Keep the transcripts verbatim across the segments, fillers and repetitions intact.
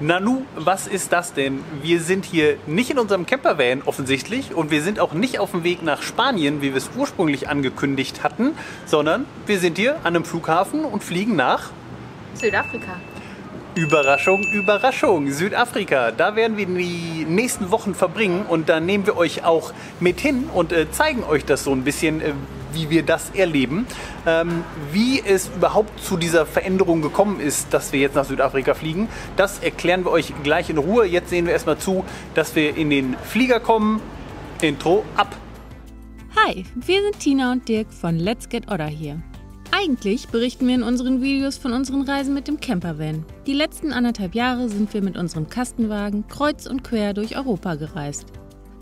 Nanu, was ist das denn? Wir sind hier nicht in unserem Campervan offensichtlich und wir sind auch nicht auf dem Weg nach Spanien, wie wir es ursprünglich angekündigt hatten, sondern wir sind hier an einem Flughafen und fliegen nach Südafrika. Überraschung, Überraschung, Südafrika. Da werden wir die nächsten Wochen verbringen und da nehmen wir euch auch mit hin und äh, zeigen euch das so ein bisschen, äh, wie wir das erleben, ähm, wie es überhaupt zu dieser Veränderung gekommen ist, dass wir jetzt nach Südafrika fliegen. Das erklären wir euch gleich in Ruhe. Jetzt sehen wir erstmal zu, dass wir in den Flieger kommen. Intro ab. Hi, wir sind Tina und Dirk von Let's Get Otter Here. Eigentlich berichten wir in unseren Videos von unseren Reisen mit dem Campervan. Die letzten anderthalb Jahre sind wir mit unserem Kastenwagen kreuz und quer durch Europa gereist.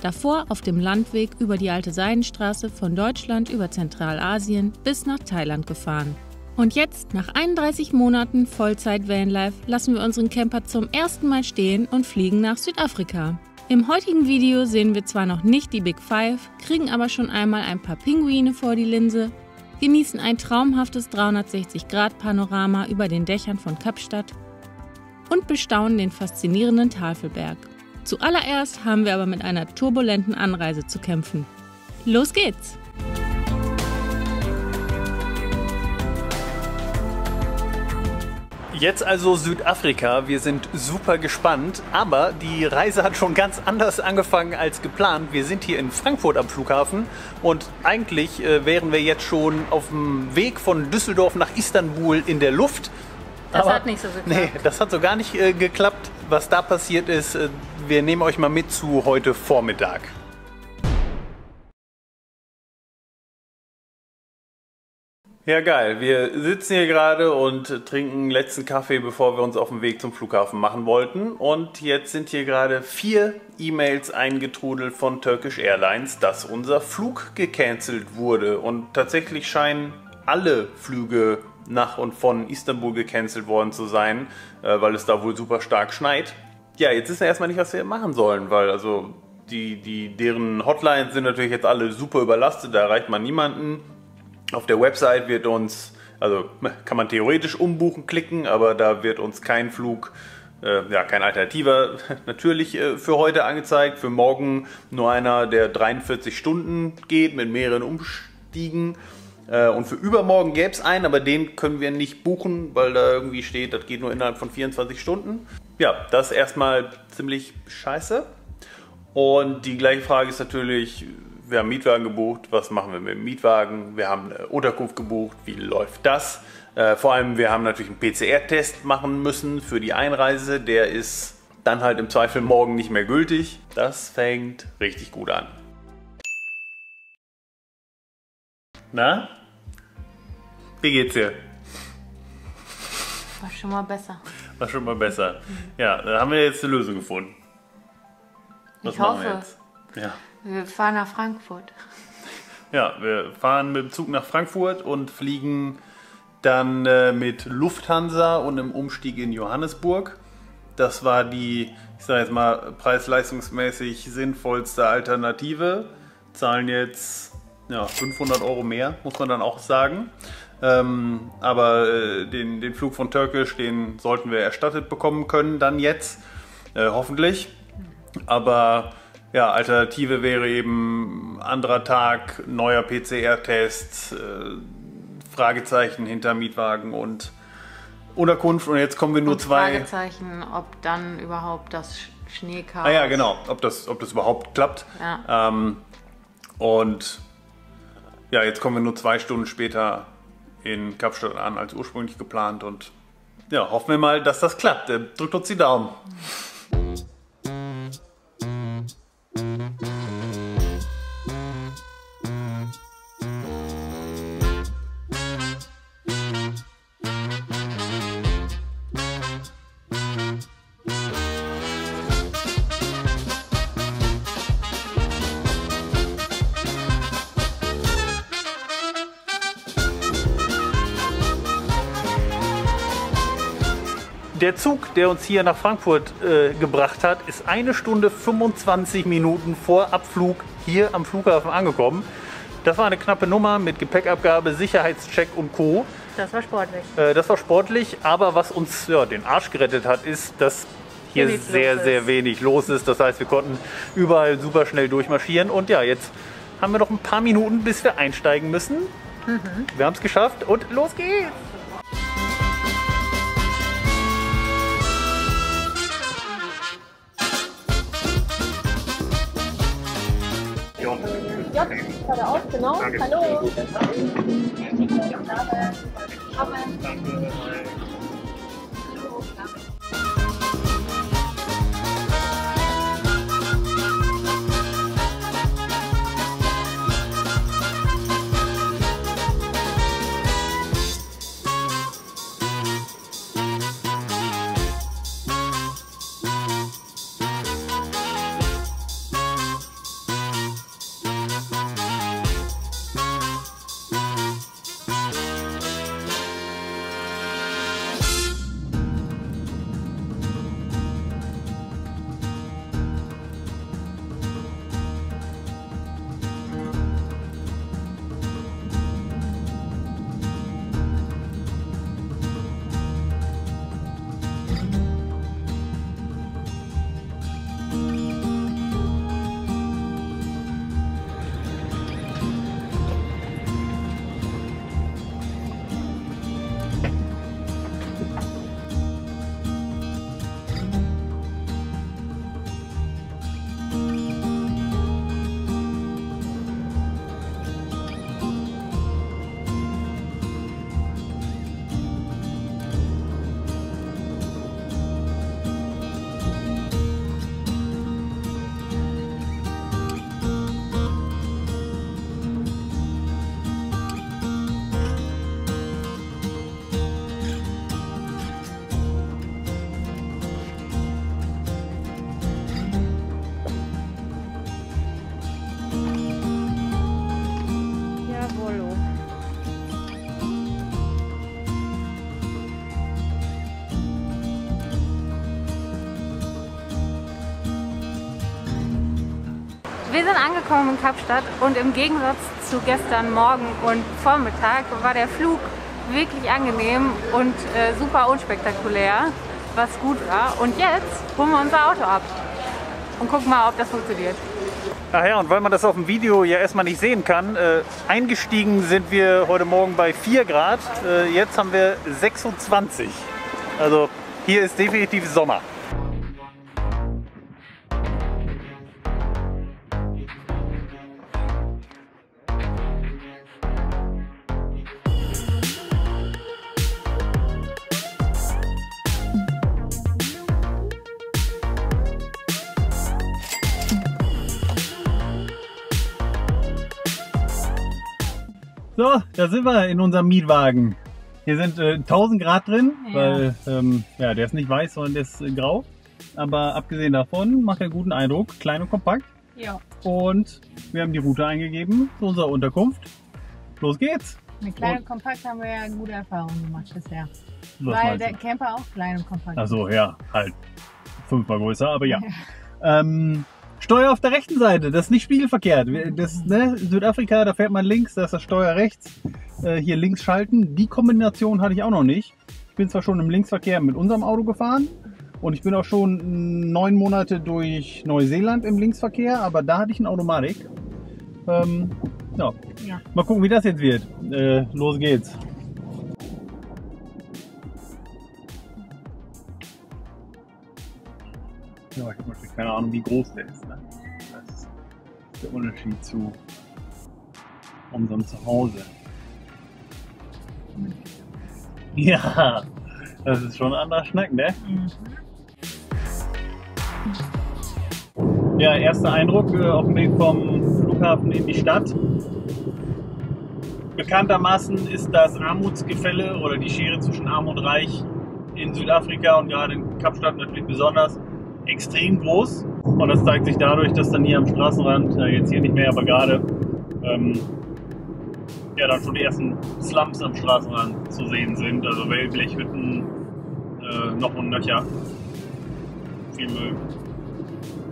Davor auf dem Landweg über die alte Seidenstraße von Deutschland über Zentralasien bis nach Thailand gefahren. Und jetzt, nach einunddreißig Monaten Vollzeit-Vanlife, lassen wir unseren Camper zum ersten Mal stehen und fliegen nach Südafrika. Im heutigen Video sehen wir zwar noch nicht die Big Five, kriegen aber schon einmal ein paar Pinguine vor die Linse, genießen ein traumhaftes dreihundertsechzig Grad Panorama über den Dächern von Kapstadt und bestaunen den faszinierenden Tafelberg. Zuallererst haben wir aber mit einer turbulenten Anreise zu kämpfen. Los geht's! Jetzt also Südafrika, wir sind super gespannt, aber die Reise hat schon ganz anders angefangen als geplant. Wir sind hier in Frankfurt am Flughafen und eigentlich äh, wären wir jetzt schon auf dem Weg von Düsseldorf nach Istanbul in der Luft. Das aber, hat nicht so geklappt. Nee, das hat so gar nicht äh, geklappt. Was da passiert ist, äh, wir nehmen euch mal mit zu heute Vormittag. Ja, geil. Wir sitzen hier gerade und trinken letzten Kaffee, bevor wir uns auf den Weg zum Flughafen machen wollten. Und jetzt sind hier gerade vier E-Mails eingetrudelt von Turkish Airlines, dass unser Flug gecancelt wurde. Und tatsächlich scheinen alle Flüge nach und von Istanbul gecancelt worden zu sein, weil es da wohl super stark schneit. Ja, jetzt wissen wir erstmal nicht, was wir machen sollen, weil also die, die, deren Hotlines sind natürlich jetzt alle super überlastet, da erreicht man niemanden. Auf der Website wird uns, also kann man theoretisch umbuchen klicken, aber da wird uns kein Flug, äh, ja kein alternativer natürlich äh, für heute angezeigt. Für morgen nur einer, der dreiundvierzig Stunden geht mit mehreren Umstiegen. Äh, und für übermorgen gäbe es einen, aber den können wir nicht buchen, weil da irgendwie steht, das geht nur innerhalb von vierundzwanzig Stunden. Ja, das ist erstmal ziemlich scheiße. Und die gleiche Frage ist natürlich... Wir haben Mietwagen gebucht, was machen wir mit dem Mietwagen? Wir haben eine Unterkunft gebucht, wie läuft das? Äh, vor allem, wir haben natürlich einen P C R-Test machen müssen für die Einreise. Der ist dann halt im Zweifel morgen nicht mehr gültig. Das fängt richtig gut an. Na? Wie geht's dir? War schon mal besser. War schon mal besser. Ja, da haben wir jetzt eine Lösung gefunden. Was ich machen hoffe. Wir jetzt? Ja. Wir fahren nach Frankfurt. Ja, wir fahren mit dem Zug nach Frankfurt und fliegen dann äh, mit Lufthansa und einem Umstieg in Johannesburg. Das war die, ich sage jetzt mal, preis-leistungsmäßig sinnvollste Alternative. Zahlen jetzt ja, fünfhundert Euro mehr, muss man dann auch sagen. Ähm, aber äh, den, den Flug von Turkish, den sollten wir erstattet bekommen können dann jetzt, äh, hoffentlich. Aber... Ja, Alternative wäre eben anderer Tag, neuer P C R-Test, äh, Fragezeichen hinter Mietwagen und Unterkunft. Und jetzt kommen wir nur und zwei... Fragezeichen, ob dann überhaupt das Schneechaos... Ah ja, genau, ob das, ob das überhaupt klappt. Ja. Ähm, und ja, jetzt kommen wir nur zwei Stunden später in Kapstadt an, als ursprünglich geplant. Und ja, hoffen wir mal, dass das klappt. Drückt uns die Daumen. Der Zug, der uns hier nach Frankfurt äh, gebracht hat, ist eine Stunde fünfundzwanzig Minuten vor Abflug hier am Flughafen angekommen. Das war eine knappe Nummer mit Gepäckabgabe, Sicherheitscheck und Co. Das war sportlich. Äh, das war sportlich, aber was uns ja, den Arsch gerettet hat, ist, dass hier sehr, sehr wenig los ist. Das heißt, wir konnten überall super schnell durchmarschieren. Und ja, jetzt haben wir noch ein paar Minuten, bis wir einsteigen müssen. Mhm. Wir haben es geschafft und los geht's! Ja, geradeaus, genau. Hallo. Wir sind angekommen in Kapstadt und im Gegensatz zu gestern Morgen und Vormittag war der Flug wirklich angenehm und äh, super unspektakulär, was gut war. Und jetzt holen wir unser Auto ab und gucken mal, ob das funktioniert. Ach ja, und weil man das auf dem Video ja erstmal nicht sehen kann, äh, eingestiegen sind wir heute Morgen bei vier Grad, äh, jetzt haben wir sechsundzwanzig. Also hier ist definitiv Sommer. So, da sind wir in unserem Mietwagen. Hier sind äh, tausend Grad drin, ja. Weil ähm, ja, der ist nicht weiß, sondern der ist äh, grau. Aber abgesehen davon macht er einen guten Eindruck, klein und kompakt. Ja. Und wir haben die Route eingegeben zu unserer Unterkunft. Los geht's! Mit klein und kompakt haben wir ja gute Erfahrungen gemacht bisher. Was weil der Camper auch klein und kompakt ist. Ach so, ja, halt fünfmal größer, aber ja. ja. Ähm, Steuer auf der rechten Seite, das ist nicht spiegelverkehrt. Das, ne, Südafrika, da fährt man links, da ist das Steuer rechts. Äh, hier links schalten, die Kombination hatte ich auch noch nicht. Ich bin zwar schon im Linksverkehr mit unserem Auto gefahren und ich bin auch schon neun Monate durch Neuseeland im Linksverkehr, aber da hatte ich eine Automatik. Ähm, ja. Ja. Mal gucken, wie das jetzt wird. Äh, los geht's. Ja, ich habe keine Ahnung, wie groß der ist. Ne? Das ist der Unterschied zu unserem Zuhause. Ja, das ist schon ein anderer Schnack, ne? Mhm. Ja, erster Eindruck auf dem Weg vom Flughafen in die Stadt. Bekanntermaßen ist das Armutsgefälle oder die Schere zwischen Arm und Reich in Südafrika und gerade in Kapstadt natürlich besonders extrem groß, und das zeigt sich dadurch, dass dann hier am Straßenrand, äh, jetzt hier nicht mehr, aber gerade, ähm, ja, dann schon die ersten Slums am Straßenrand zu sehen sind, also Wellblechhütten, äh, noch und nöcher, viel Müll.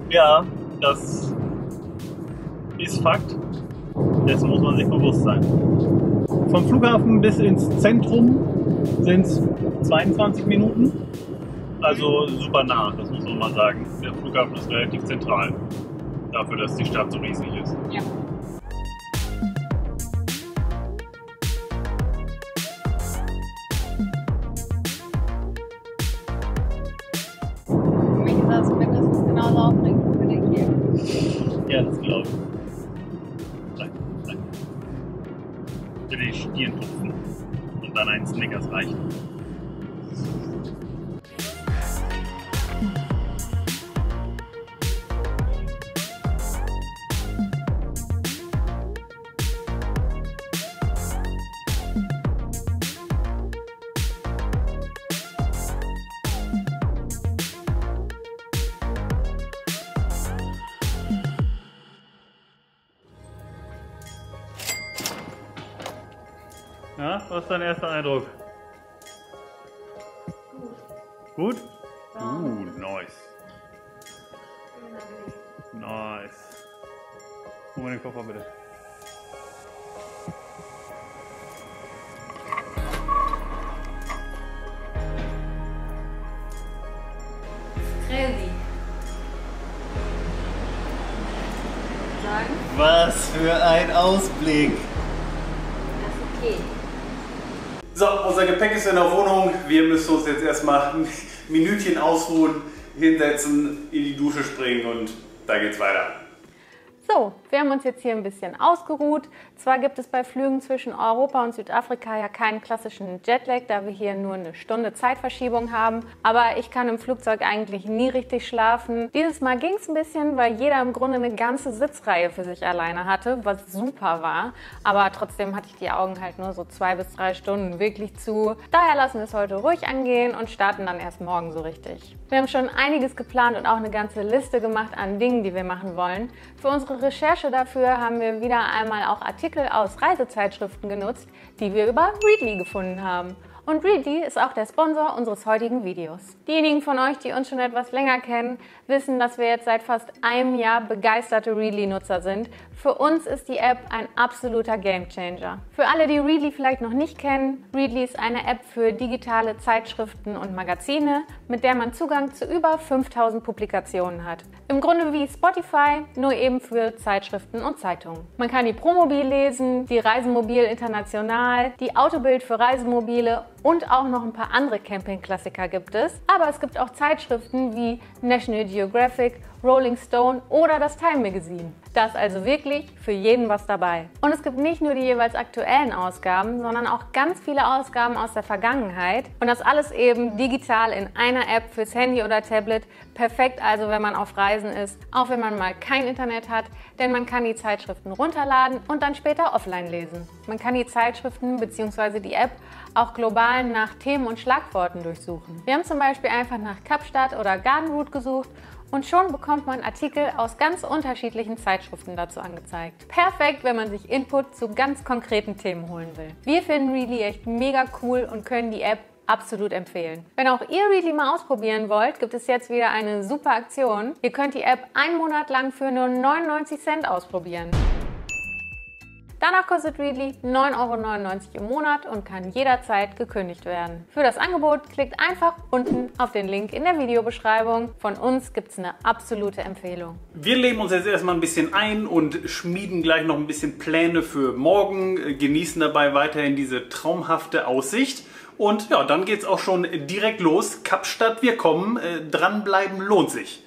Ja, das ist Fakt, dessen muss man sich bewusst sein. Vom Flughafen bis ins Zentrum sind es zweiundzwanzig Minuten. also super nah, das muss man mal sagen. Der Flughafen ist relativ zentral, dafür, dass die Stadt so riesig ist. Ja. Für mich sah es mindestens genauso aufregend wie der hier. Ja, das glaube ich. Danke, danke. Bitte die Stirn tupfen und dann ein Snickers reichen. Ja, was ist dein erster Eindruck? Gut. Gut? Uh, nice. Nice. Hol mir den Koffer bitte. Crazy. Sagen? Was für ein Ausblick. Das ist okay. So, unser Gepäck ist in der Wohnung. Wir müssen uns jetzt erstmal ein Minütchen ausruhen, hinsetzen, in die Dusche springen und dann geht's weiter. So, wir haben uns jetzt hier ein bisschen ausgeruht. Zwar gibt es bei Flügen zwischen Europa und Südafrika ja keinen klassischen Jetlag, da wir hier nur eine Stunde Zeitverschiebung haben. Aber ich kann im Flugzeug eigentlich nie richtig schlafen. Dieses Mal ging es ein bisschen, weil jeder im Grunde eine ganze Sitzreihe für sich alleine hatte, was super war. Aber trotzdem hatte ich die Augen halt nur so zwei bis drei Stunden wirklich zu. Daher lassen wir es heute ruhig angehen und starten dann erst morgen so richtig. Wir haben schon einiges geplant und auch eine ganze Liste gemacht an Dingen, die wir machen wollen. Für unsere Recherche dafür haben wir wieder einmal auch Artikel aus Reisezeitschriften genutzt, die wir über Readly gefunden haben. Und Readly ist auch der Sponsor unseres heutigen Videos. Diejenigen von euch, die uns schon etwas länger kennen, wissen, dass wir jetzt seit fast einem Jahr begeisterte Readly-Nutzer sind. Für uns ist die App ein absoluter Gamechanger. Für alle, die Readly vielleicht noch nicht kennen, Readly ist eine App für digitale Zeitschriften und Magazine, mit der man Zugang zu über fünftausend Publikationen hat. Im Grunde wie Spotify, nur eben für Zeitschriften und Zeitungen. Man kann die Pro Mobil lesen, die Reisenmobil international, die Autobild für Reisemobile und auch noch ein paar andere Camping-Klassiker gibt es. Aber es gibt auch Zeitschriften wie National Geographic, Rolling Stone oder das Time Magazine. Da ist also wirklich für jeden was dabei. Und es gibt nicht nur die jeweils aktuellen Ausgaben, sondern auch ganz viele Ausgaben aus der Vergangenheit. Und das alles eben digital in einer App fürs Handy oder Tablet. Perfekt also, wenn man auf Reisen ist, auch wenn man mal kein Internet hat, denn man kann die Zeitschriften runterladen und dann später offline lesen. Man kann die Zeitschriften bzw. die App auch global nach Themen und Schlagworten durchsuchen. Wir haben zum Beispiel einfach nach Kapstadt oder Garden Route gesucht und schon bekommt man Artikel aus ganz unterschiedlichen Zeitschriften dazu angezeigt. Perfekt, wenn man sich Input zu ganz konkreten Themen holen will. Wir finden Readly echt mega cool und können die App absolut empfehlen. Wenn auch ihr Readly mal ausprobieren wollt, gibt es jetzt wieder eine super Aktion. Ihr könnt die App einen Monat lang für nur neunundneunzig Cent ausprobieren. Danach kostet Readly neun Euro neunundneunzig im Monat und kann jederzeit gekündigt werden. Für das Angebot klickt einfach unten auf den Link in der Videobeschreibung. Von uns gibt es eine absolute Empfehlung. Wir leben uns jetzt erstmal ein bisschen ein und schmieden gleich noch ein bisschen Pläne für morgen, genießen dabei weiterhin diese traumhafte Aussicht. Und ja, dann geht's auch schon direkt los. Kapstadt, wir kommen. Dranbleiben lohnt sich.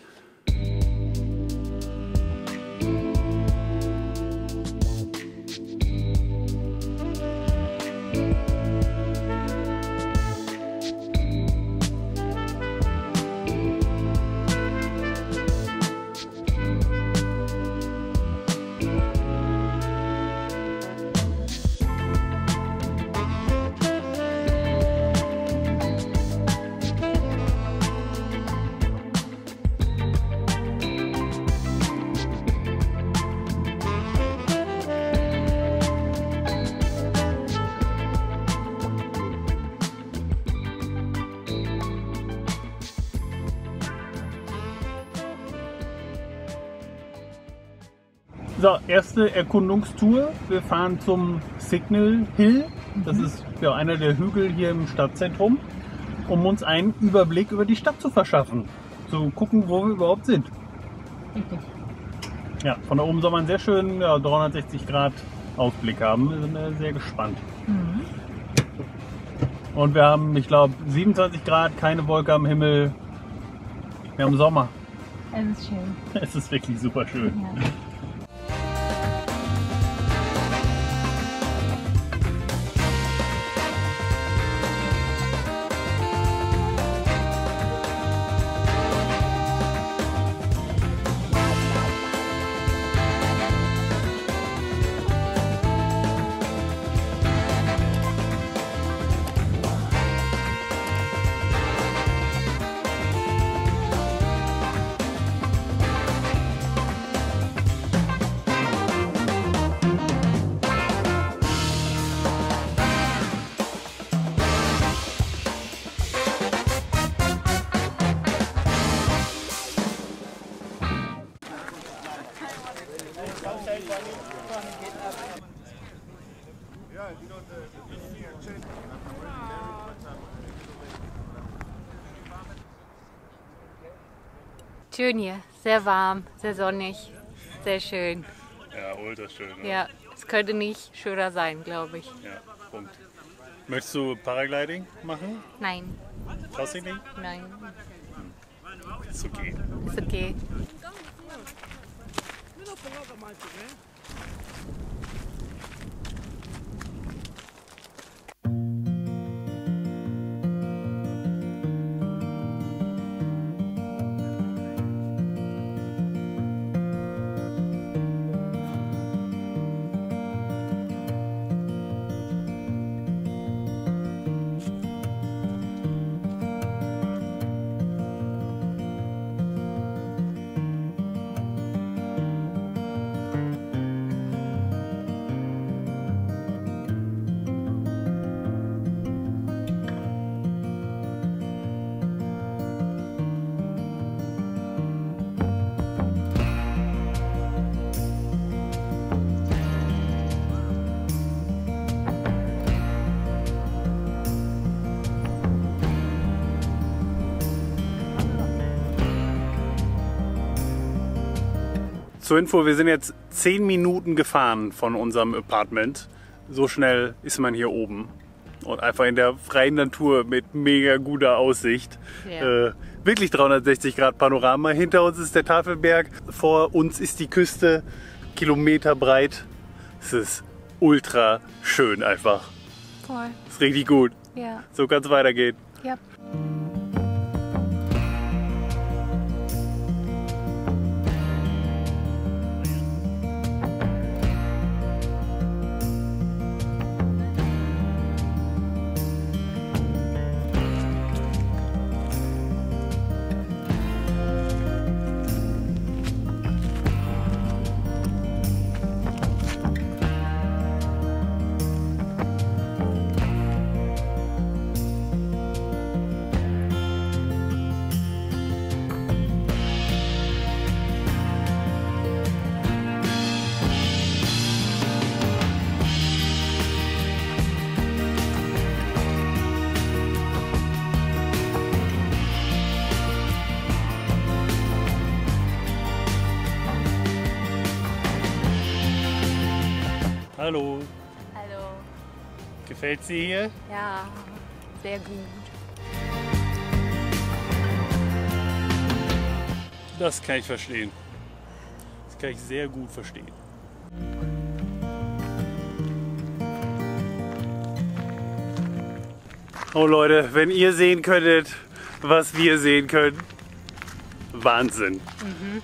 So, erste Erkundungstour. Wir fahren zum Signal Hill. Das ist ja einer der Hügel hier im Stadtzentrum. um uns einen Überblick über die Stadt zu verschaffen. Zu gucken, wo wir überhaupt sind. Ja, von da oben soll man einen sehr schönen ja, dreihundertsechzig Grad Ausblick haben. Wir sind sehr gespannt. Mhm. Und wir haben, ich glaube, siebenundzwanzig Grad, keine Wolke am Himmel. Wir haben Sommer. Es ist schön. Es ist wirklich super schön. Ja. Schön hier, sehr warm, sehr sonnig, sehr schön. Ja, ultra schön. Ne? Ja, es könnte nicht schöner sein, glaube ich. Ja, Punkt. Möchtest du Paragliding machen? Nein. Traust du dich nicht? Nein. Ist okay. Ist okay. Zur Info, wir sind jetzt zehn Minuten gefahren von unserem Apartment. So schnell ist man hier oben. Und einfach in der freien Natur mit mega guter Aussicht. Ja. Äh, wirklich dreihundertsechzig Grad Panorama. Hinter uns ist der Tafelberg, vor uns ist die Küste, Kilometer breit. Es ist ultra schön einfach. Voll. Ist richtig gut. Ja. So kann es weitergehen. Ja. Hallo. Hallo. Gefällt sie hier? Ja, sehr gut. Das kann ich verstehen. Das kann ich sehr gut verstehen. Oh Leute, wenn ihr sehen könntet, was wir sehen können. Wahnsinn. Mhm.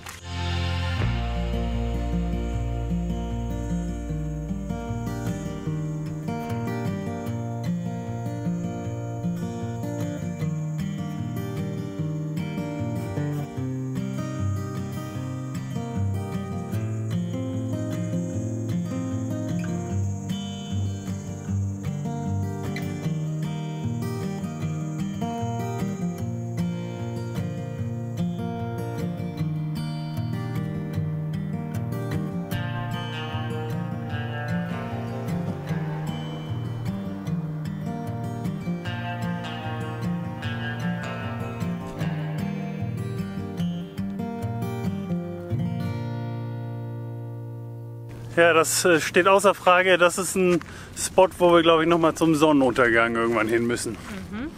Ja, das steht außer Frage. Das ist ein Spot, wo wir, glaube ich, nochmal zum Sonnenuntergang irgendwann hin müssen. Mhm.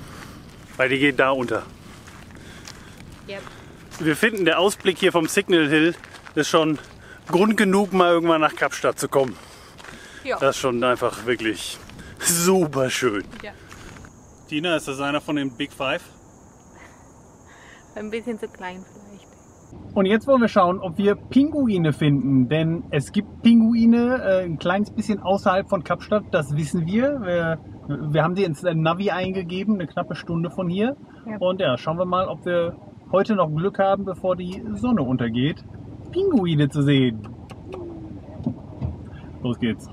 Weil die geht da unter. Yep. Wir finden, der Ausblick hier vom Signal Hill ist schon Grund genug, mal irgendwann nach Kapstadt zu kommen. Ja. Das ist schon einfach wirklich super schön. Ja. Tina, ist das einer von den Big Five? Ein bisschen zu klein vielleicht. Und jetzt wollen wir schauen, ob wir Pinguine finden, denn es gibt Pinguine äh, ein kleines bisschen außerhalb von Kapstadt, das wissen wir. Wir, wir haben sie ins Navi eingegeben, eine knappe Stunde von hier. Ja. Und ja, schauen wir mal, ob wir heute noch Glück haben, bevor die Sonne untergeht, Pinguine zu sehen. Los geht's.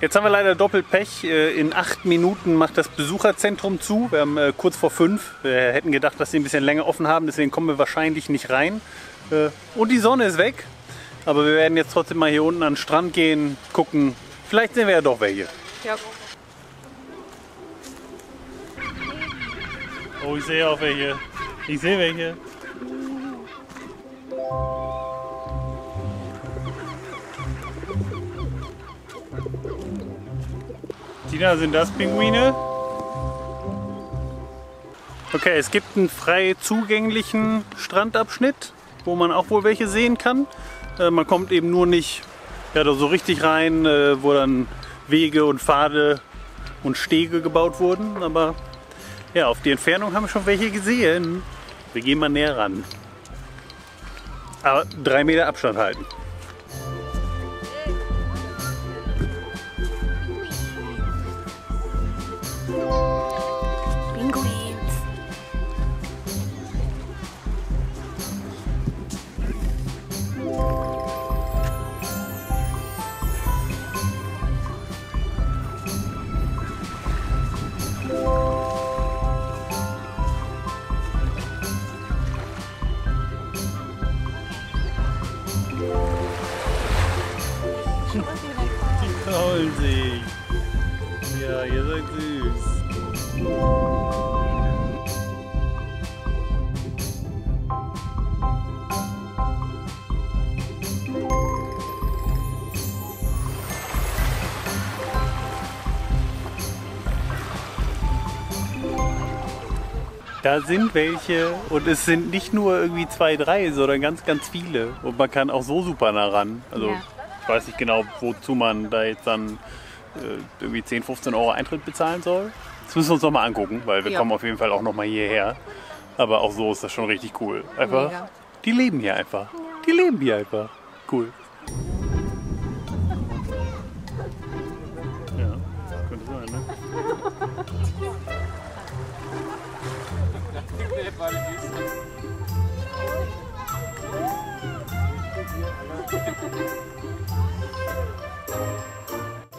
Jetzt haben wir leider doppelt Pech. In acht Minuten macht das Besucherzentrum zu. Wir haben kurz vor fünf. Wir hätten gedacht, dass sie ein bisschen länger offen haben. Deswegen kommen wir wahrscheinlich nicht rein. Und die Sonne ist weg. Aber wir werden jetzt trotzdem mal hier unten an den Strand gehen, gucken. Vielleicht sehen wir ja doch welche. Ja. Oh, ich sehe auch welche. Ich sehe welche. Tina, sind das Pinguine? Okay, es gibt einen frei zugänglichen Strandabschnitt, wo man auch wohl welche sehen kann. Äh, man kommt eben nur nicht ja, da so richtig rein, äh, wo dann Wege und Pfade und Stege gebaut wurden. Aber ja, auf die Entfernung haben wir schon welche gesehen. Wir gehen mal näher ran. Aber drei Meter Abstand halten. Da sind welche und es sind nicht nur irgendwie zwei, drei, sondern ganz, ganz viele. Und man kann auch so super nah ran. Also ja. Ich weiß nicht genau, wozu man da jetzt dann äh, irgendwie zehn, fünfzehn Euro Eintritt bezahlen soll. Das müssen wir uns nochmal angucken, weil wir ja. kommen auf jeden Fall auch nochmal hierher. Aber auch so ist das schon richtig cool. Einfach, Mega. Die leben hier einfach. Die leben hier einfach. Cool. Ja, das könnte sein, ne?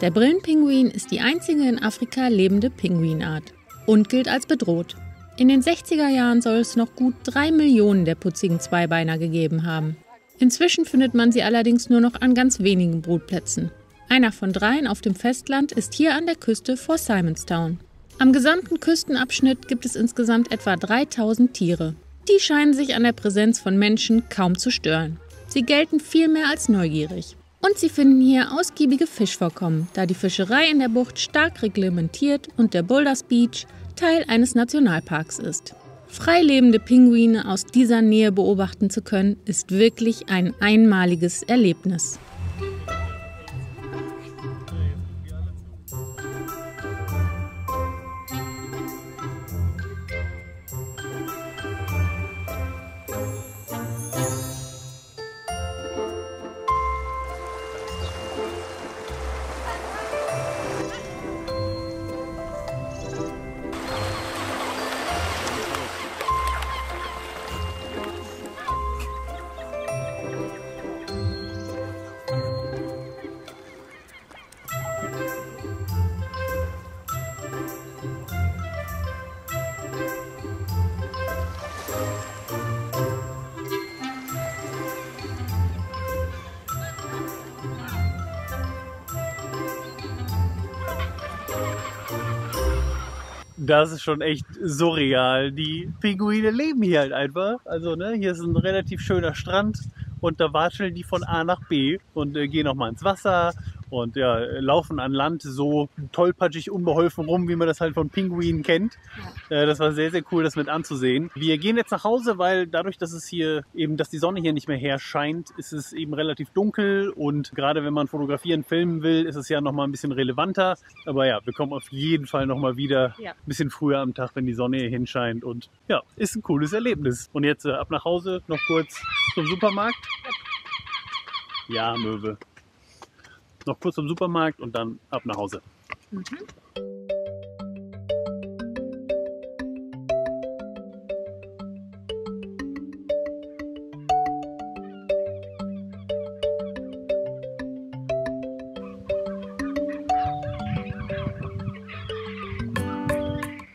Der Brillenpinguin ist die einzige in Afrika lebende Pinguinart und gilt als bedroht. In den sechziger Jahren soll es noch gut drei Millionen der putzigen Zweibeiner gegeben haben. Inzwischen findet man sie allerdings nur noch an ganz wenigen Brutplätzen. Einer von dreien auf dem Festland ist hier an der Küste vor Simonstown. Am gesamten Küstenabschnitt gibt es insgesamt etwa dreitausend Tiere. Die scheinen sich an der Präsenz von Menschen kaum zu stören. Sie gelten vielmehr als neugierig. Und sie finden hier ausgiebige Fischvorkommen, da die Fischerei in der Bucht stark reglementiert und der Boulders Beach Teil eines Nationalparks ist. Frei lebende Pinguine aus dieser Nähe beobachten zu können, ist wirklich ein einmaliges Erlebnis. das ist schon echt surreal. Die Pinguine leben hier halt einfach. Also ne, hier ist ein relativ schöner Strand und da watscheln die von A nach B und äh, gehen nochmal ins Wasser und ja, laufen an Land so tollpatschig unbeholfen rum, wie man das halt von Pinguinen kennt. Ja. Äh, das war sehr, sehr cool, das mit anzusehen. Wir gehen jetzt nach Hause, weil dadurch, dass es hier eben, dass die Sonne hier nicht mehr herscheint, ist es eben relativ dunkel und gerade wenn man fotografieren, filmen will, ist es ja nochmal ein bisschen relevanter. Aber ja, wir kommen auf jeden Fall nochmal wieder ja. ein bisschen früher am Tag, wenn die Sonne hier hinscheint und ja, ist ein cooles Erlebnis. Und jetzt äh, ab nach Hause, noch kurz zum Supermarkt. Ja, Möwe. Noch kurz zum Supermarkt und dann ab nach Hause. Mhm.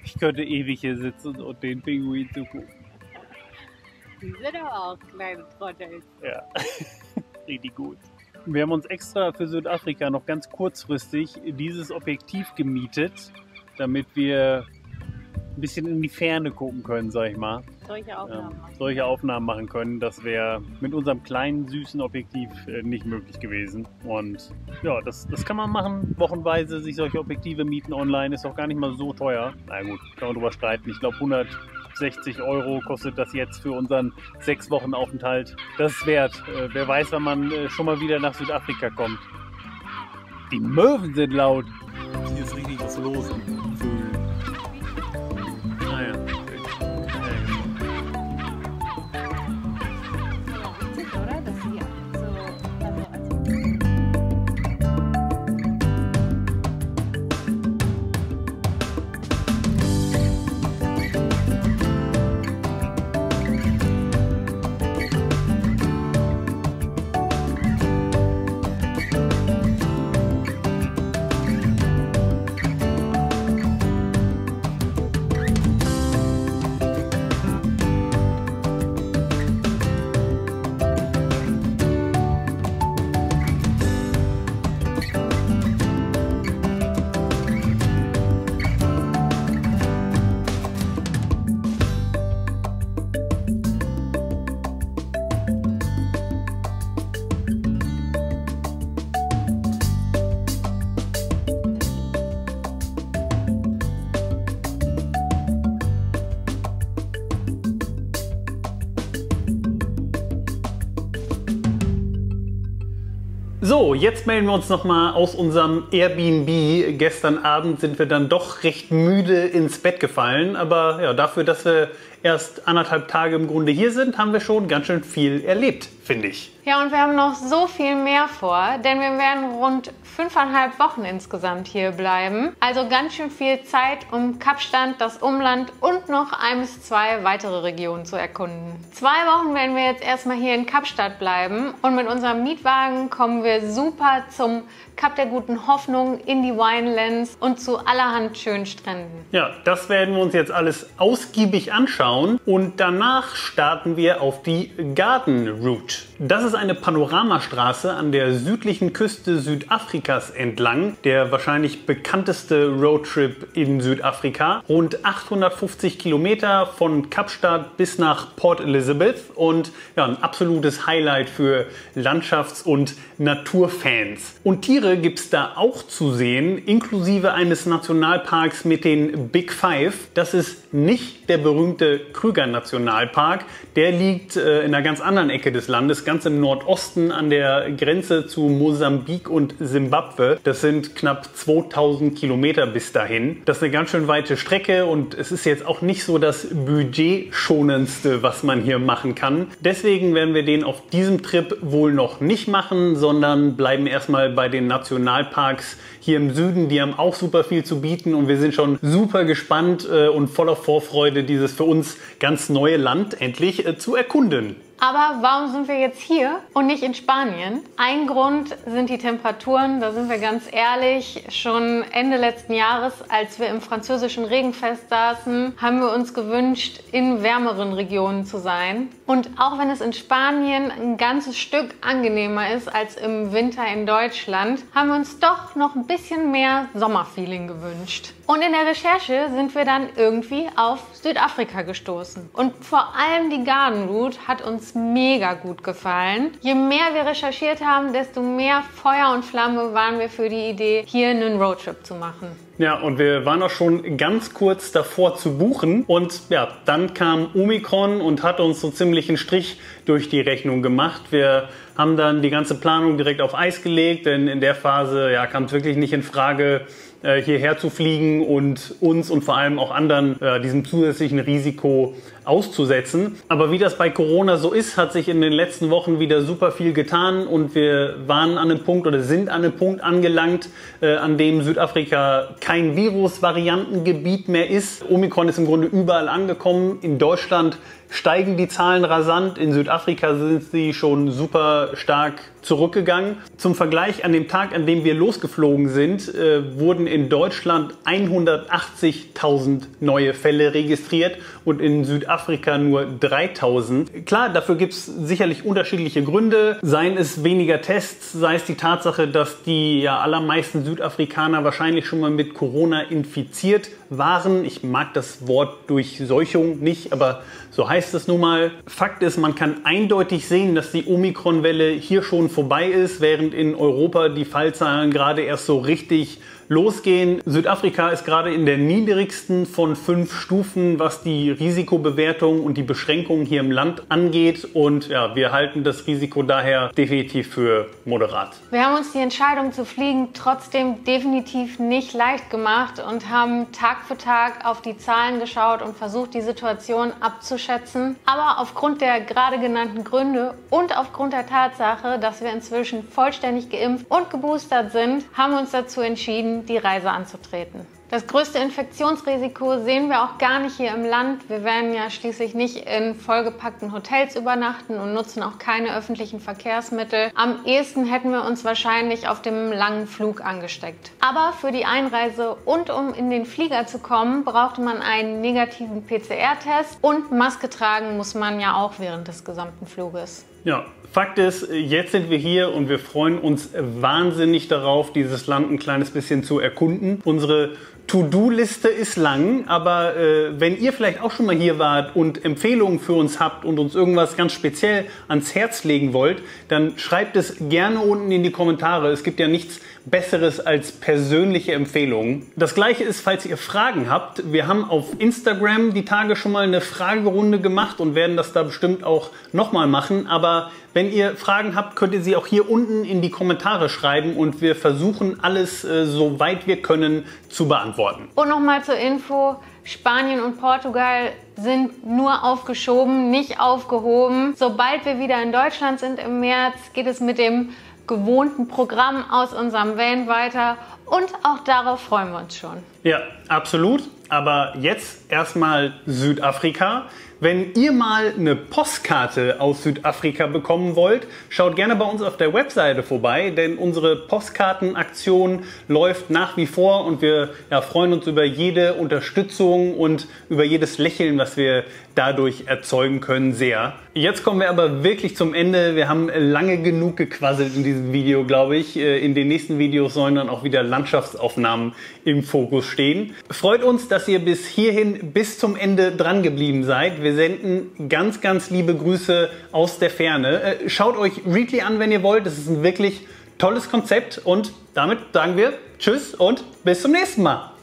Ich könnte ewig hier sitzen und den Pinguin zugucken. Die sind aber auch kleine Trottel. Ja, richtig gut. Wir haben uns extra für Südafrika noch ganz kurzfristig dieses Objektiv gemietet, damit wir ein bisschen in die Ferne gucken können, sag ich mal. Solche Aufnahmen, ähm, solche Aufnahmen machen können. Das wäre mit unserem kleinen, süßen Objektiv äh, nicht möglich gewesen. Und ja, das, das kann man machen, wochenweise sich solche Objektive mieten online. Ist auch gar nicht mal so teuer. Na gut, kann man drüber streiten. Ich glaube, hundertsechzig Euro kostet das jetzt für unseren sechs Wochen Aufenthalt. Das ist wert. Äh, wer weiß, wann man äh, schon mal wieder nach Südafrika kommt. Die Möwen sind laut. Hier ist richtig was los. Ah ja. So, jetzt melden wir uns nochmal aus unserem Airbnb. Gestern Abend sind wir dann doch recht müde ins Bett gefallen. Aber ja, dafür, dass wir erst anderthalb Tage im Grunde hier sind, haben wir schon ganz schön viel erlebt, finde ich. Ja, und wir haben noch so viel mehr vor, denn wir werden rund fünfeinhalb Wochen insgesamt hier bleiben. Also ganz schön viel Zeit, um Kapstadt, das Umland und noch ein bis zwei weitere Regionen zu erkunden. Zwei Wochen werden wir jetzt erstmal hier in Kapstadt bleiben und mit unserem Mietwagen kommen wir super zum Kap der guten Hoffnung, in die Winelands und zu allerhand schönen Stränden. Ja, das werden wir uns jetzt alles ausgiebig anschauen und danach starten wir auf die Garden Route. Das ist eine Panoramastraße an der südlichen Küste Südafrikas entlang, der wahrscheinlich bekannteste Roadtrip in Südafrika. Rund achthundertfünfzig Kilometer von Kapstadt bis nach Port Elizabeth und ja, ein absolutes Highlight für Landschafts- und Naturfans. Und Tiere gibt es da auch zu sehen, inklusive eines Nationalparks mit den Big Five. Das ist nicht der berühmte Kruger-Nationalpark, der liegt äh, in einer ganz anderen Ecke des Landes, ganz im Nordosten an der Grenze zu Mosambik und Simbabwe. Das sind knapp zweitausend Kilometer bis dahin. Das ist eine ganz schön weite Strecke und es ist jetzt auch nicht so das budgetschonendste, was man hier machen kann. Deswegen werden wir den auf diesem Trip wohl noch nicht machen, sondern bleiben erstmal bei den Nationalparks hier im Süden. Die haben auch super viel zu bieten und wir sind schon super gespannt und voller Vorfreude, dieses für uns ganz neue Land endlich zu erkunden. Aber warum sind wir jetzt hier und nicht in Spanien? Ein Grund sind die Temperaturen, da sind wir ganz ehrlich, schon Ende letzten Jahres, als wir im französischen Regenfest saßen, haben wir uns gewünscht, in wärmeren Regionen zu sein. Und auch wenn es in Spanien ein ganzes Stück angenehmer ist als im Winter in Deutschland, haben wir uns doch noch ein bisschen mehr Sommerfeeling gewünscht. Und in der Recherche sind wir dann irgendwie auf Südafrika gestoßen. Und vor allem die Garden Route hat uns mega gut gefallen. Je mehr wir recherchiert haben, desto mehr Feuer und Flamme waren wir für die Idee, hier einen Roadtrip zu machen. Ja, und wir waren auch schon ganz kurz davor zu buchen und ja, dann kam Omikron und hat uns so ziemlich einen Strich durch die Rechnung gemacht. Wir haben dann die ganze Planung direkt auf Eis gelegt, denn in der Phase ja, kam es wirklich nicht in Frage, hierher zu fliegen und uns und vor allem auch anderen äh, diesem zusätzlichen Risiko auszusetzen. Aber wie das bei Corona so ist, hat sich in den letzten Wochen wieder super viel getan und wir waren an einem Punkt oder sind an einem Punkt angelangt, äh, an dem Südafrika kein Virusvariantengebiet mehr ist. Omikron ist im Grunde überall angekommen. In Deutschland steigen die Zahlen rasant, in Südafrika sind sie schon super stark zurückgegangen. Zum Vergleich, an dem Tag, an dem wir losgeflogen sind, äh, wurden in Deutschland hundertachtzigtausend neue Fälle registriert und in Südafrika nur dreitausend. Klar, dafür gibt es sicherlich unterschiedliche Gründe, seien es weniger Tests, sei es die Tatsache, dass die ja, allermeisten Südafrikaner wahrscheinlich schon mal mit Corona infiziert waren. Ich mag das Wort Durchseuchung nicht, aber so heißt es nun mal. Fakt ist, man kann eindeutig sehen, dass die Omikron-Welle hier schon vorbei ist, während in Europa die Fallzahlen gerade erst so richtig losgehen. Südafrika ist gerade in der niedrigsten von fünf Stufen, was die Risikobewertung und die Beschränkungen hier im Land angeht. Und ja, wir halten das Risiko daher definitiv für moderat. Wir haben uns die Entscheidung zu fliegen trotzdem definitiv nicht leicht gemacht und haben Tag für Tag auf die Zahlen geschaut und versucht, die Situation abzuschätzen. Aber aufgrund der gerade genannten Gründe und aufgrund der Tatsache, dass wir inzwischen vollständig geimpft und geboostert sind, haben wir uns dazu entschieden, die Reise anzutreten. Das größte Infektionsrisiko sehen wir auch gar nicht hier im Land. Wir werden ja schließlich nicht in vollgepackten Hotels übernachten und nutzen auch keine öffentlichen Verkehrsmittel. Am ehesten hätten wir uns wahrscheinlich auf dem langen Flug angesteckt. Aber für die Einreise und um in den Flieger zu kommen, brauchte man einen negativen P C R-Test und Maske tragen muss man ja auch während des gesamten Fluges. Ja, Fakt ist, jetzt sind wir hier und wir freuen uns wahnsinnig darauf, dieses Land ein kleines bisschen zu erkunden. Unsere To-Do-Liste ist lang, aber äh, wenn ihr vielleicht auch schon mal hier wart und Empfehlungen für uns habt und uns irgendwas ganz speziell ans Herz legen wollt, dann schreibt es gerne unten in die Kommentare. Es gibt ja nichts Besseres als persönliche Empfehlungen. Das Gleiche ist, falls ihr Fragen habt. Wir haben auf Instagram die Tage schon mal eine Fragerunde gemacht und werden das da bestimmt auch nochmal machen. Aber wenn ihr Fragen habt, könnt ihr sie auch hier unten in die Kommentare schreiben und wir versuchen alles, äh, soweit wir können, zu beantworten. Und nochmal zur Info, Spanien und Portugal sind nur aufgeschoben, nicht aufgehoben. Sobald wir wieder in Deutschland sind im März, geht es mit dem gewohnten Programm aus unserem Van weiter und auch darauf freuen wir uns schon. Ja, absolut. Aber jetzt erstmal Südafrika. Wenn ihr mal eine Postkarte aus Südafrika bekommen wollt, schaut gerne bei uns auf der Webseite vorbei, denn unsere Postkartenaktion läuft nach wie vor und wir ja, freuen uns über jede Unterstützung und über jedes Lächeln, was wir dadurch erzeugen können, sehr. Jetzt kommen wir aber wirklich zum Ende. Wir haben lange genug gequasselt in diesem Video, glaube ich. In den nächsten Videos sollen dann auch wieder Landschaftsaufnahmen im Fokus stehen. Freut uns, dass ihr bis hierhin, bis zum Ende dran geblieben seid. Wir senden ganz, ganz liebe Grüße aus der Ferne. Schaut euch Readly an, wenn ihr wollt. Das ist ein wirklich tolles Konzept und damit sagen wir Tschüss und bis zum nächsten Mal.